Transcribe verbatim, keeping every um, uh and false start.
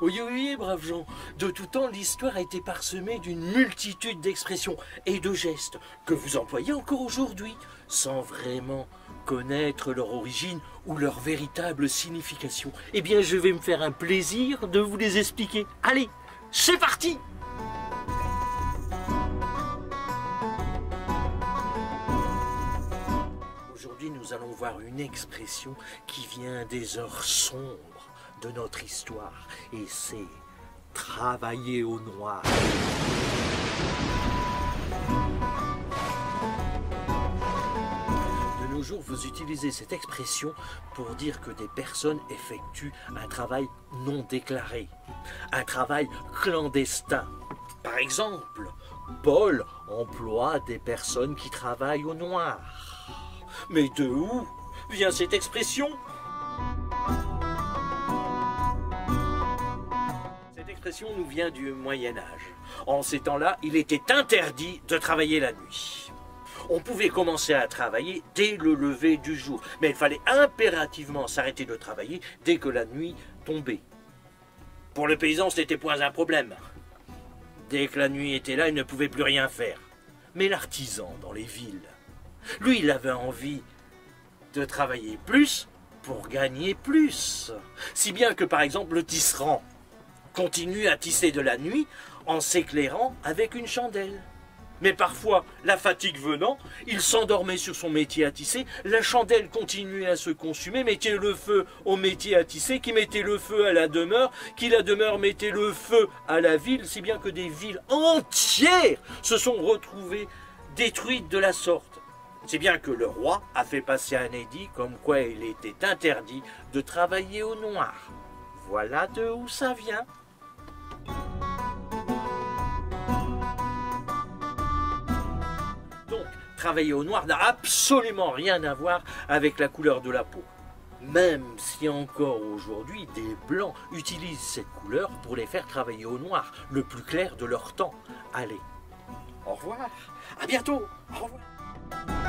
Oyez, oyez, braves gens, de tout temps, l'histoire a été parsemée d'une multitude d'expressions et de gestes que vous employez encore aujourd'hui, sans vraiment connaître leur origine ou leur véritable signification. Eh bien, je vais me faire un plaisir de vous les expliquer. Allez, c'est parti! Aujourd'hui, nous allons voir une expression qui vient des heures sombres de notre histoire, et c'est « travailler au noir ». De nos jours, vous utilisez cette expression pour dire que des personnes effectuent un travail non déclaré, un travail clandestin. Par exemple, Paul emploie des personnes qui travaillent au noir. Mais de où vient cette expression? Cette expression nous vient du Moyen-Âge. En ces temps-là, il était interdit de travailler la nuit. On pouvait commencer à travailler dès le lever du jour, mais il fallait impérativement s'arrêter de travailler dès que la nuit tombait. Pour le paysan, ce n'était point un problème. Dès que la nuit était là, il ne pouvait plus rien faire. Mais l'artisan dans les villes, lui, il avait envie de travailler plus pour gagner plus. Si bien que, par exemple, le tisserand continue à tisser de la nuit en s'éclairant avec une chandelle. Mais parfois, la fatigue venant, il s'endormait sur son métier à tisser, la chandelle continuait à se consumer, mettait le feu au métier à tisser, qui mettait le feu à la demeure, qui la demeure mettait le feu à la ville, si bien que des villes entières se sont retrouvées détruites de la sorte. C'est bien que le roi a fait passer un édit comme quoi il était interdit de travailler au noir. Voilà de où ça vient. Donc, travailler au noir n'a absolument rien à voir avec la couleur de la peau. Même si encore aujourd'hui, des blancs utilisent cette couleur pour les faire travailler au noir, le plus clair de leur temps. Allez, au revoir, à bientôt, au revoir.